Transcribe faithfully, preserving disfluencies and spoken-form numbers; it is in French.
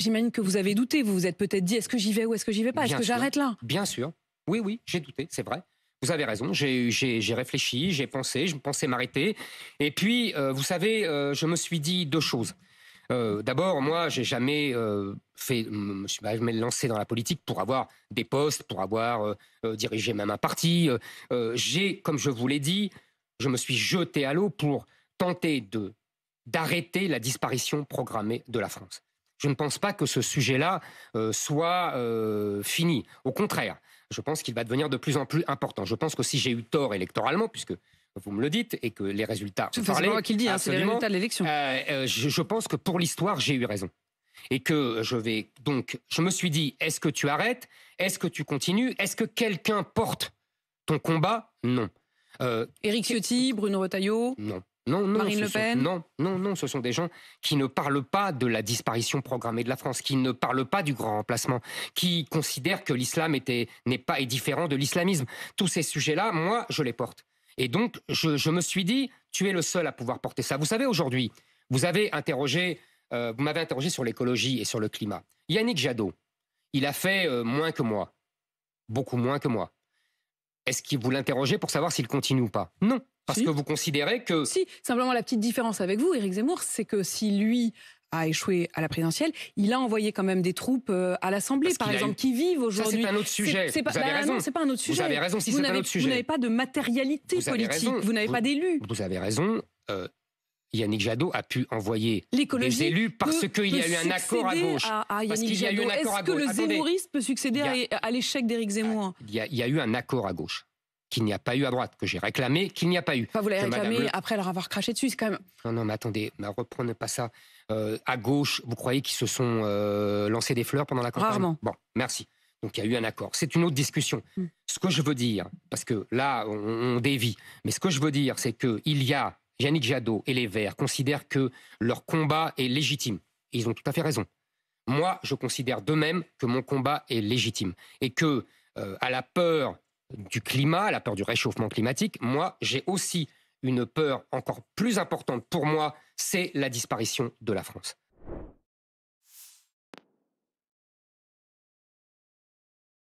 J'imagine que vous avez douté, vous vous êtes peut-être dit, est-ce que j'y vais ou est-ce que j'y vais pas? Est-ce que j'arrête là? Bien sûr, oui, oui, j'ai douté, c'est vrai. Vous avez raison, j'ai, j'ai, j'ai réfléchi, j'ai pensé, je pensais m'arrêter. Et puis, euh, vous savez, euh, je me suis dit deux choses. Euh, d'abord, moi, j'ai jamais euh, fait, je me suis jamais lancé dans la politique pour avoir des postes, pour avoir euh, dirigé même un parti. Euh, j'ai, comme je vous l'ai dit, je me suis jeté à l'eau pour tenter de, d'arrêter la disparition programmée de la France. Je ne pense pas que ce sujet-là euh, soit euh, fini. Au contraire, je pense qu'il va devenir de plus en plus important. Je pense que si j'ai eu tort électoralement, puisque vous me le dites, et que les résultats... C'est pas moi qui le dis, hein, c'est les résultats de l'élection. Euh, euh, je, je pense que pour l'histoire, j'ai eu raison. Et que je vais... Donc, je me suis dit, est-ce que tu arrêtes? Est-ce que tu continues? Est-ce que quelqu'un porte ton combat? Non. Euh, Éric Ciotti, Bruno Retailleau? Non. Non, non, Marine Le Pen. Sont, non, non, non, ce sont des gens qui ne parlent pas de la disparition programmée de la France, qui ne parlent pas du grand remplacement, qui considèrent que l'islam était, n'est pas est différent de l'islamisme. Tous ces sujets-là, moi, je les porte. Et donc, je, je me suis dit, tu es le seul à pouvoir porter ça. Vous savez, aujourd'hui, vous avez interrogé, euh, vous m'avez interrogé sur l'écologie et sur le climat. Yannick Jadot, il a fait euh, moins que moi, beaucoup moins que moi. Est-ce que vous l'interrogez pour savoir s'il continue ou pas? Non. Parce si. que vous considérez que... Si, simplement la petite différence avec vous, Éric Zemmour, c'est que si lui a échoué à la présidentielle, il a envoyé quand même des troupes à l'Assemblée, parce par exemple, eu... qui vivent aujourd'hui... Ça, c'est un autre sujet. C'est, c'est pas... Vous avez bah, raison. Non, c'est pas un autre sujet. Vous avez raison si vous c'est un autre sujet. Vous n'avez pas de matérialité vous politique, vous n'avez vous... pas d'élus. Vous avez raison... Euh... Yannick Jadot a pu envoyer des élus parce peut, qu'il y a eu un accord à gauche. À, à parce qu'il y a eu un accord Est-ce à gauche. Est-ce que le zémouriste peut succéder a, à l'échec d'Éric Zemmour? Il y, a, il y a eu un accord à gauche qu'il n'y a pas eu à droite, que j'ai réclamé, qu'il n'y a pas eu. Enfin, vous l'avez réclamé le... après leur avoir craché dessus, c'est quand même... Non, non, mais attendez, mais reprenez pas ça. Euh, à gauche, vous croyez qu'ils se sont euh, lancés des fleurs pendant la campagne? Rarement. Bon, merci. Donc il y a eu un accord. C'est une autre discussion. Mm. Ce que je veux dire, parce que là, on, on dévie, mais ce que je veux dire, c'est qu'il y a... Yannick Jadot et les Verts considèrent que leur combat est légitime. Et ils ont tout à fait raison. Moi, je considère de même que mon combat est légitime. Et que, euh, à la peur du climat, à la peur du réchauffement climatique, moi, j'ai aussi une peur encore plus importante pour moi, c'est la disparition de la France.